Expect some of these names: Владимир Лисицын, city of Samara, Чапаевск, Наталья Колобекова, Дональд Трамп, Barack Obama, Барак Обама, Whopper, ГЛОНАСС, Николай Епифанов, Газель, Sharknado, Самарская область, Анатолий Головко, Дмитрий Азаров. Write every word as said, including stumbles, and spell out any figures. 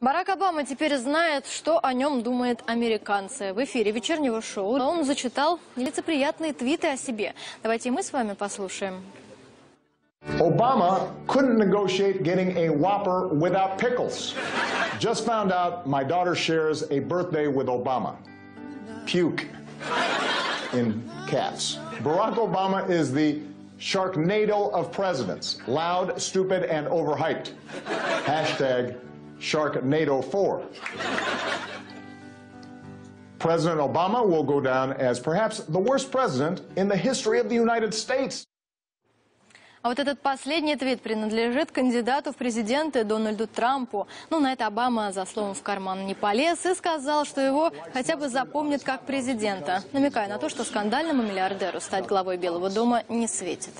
Барак Обама теперь знает, что о нем думают американцы. В эфире вечернего шоу он зачитал нелицеприятные твиты о себе. Давайте мы с вами послушаем. Obama couldn't negotiate getting a Whopper without pickles. Just found out my daughter shares a birthday with Obama. Puke in caps. Barack Obama is the Sharknado of presidents. Loud, stupid, and overhyped. Hashtag Sharknado four. President Obama will go down as perhaps the worst president in the history of the United States. А вот этот последний твит принадлежит кандидату в президенты Дональду Трампу. Ну, на это Обама за словом в карман не полез и сказал, что его хотя бы запомнят как президента, намекая на то, что скандальному миллиардеру стать главой Белого дома не светит.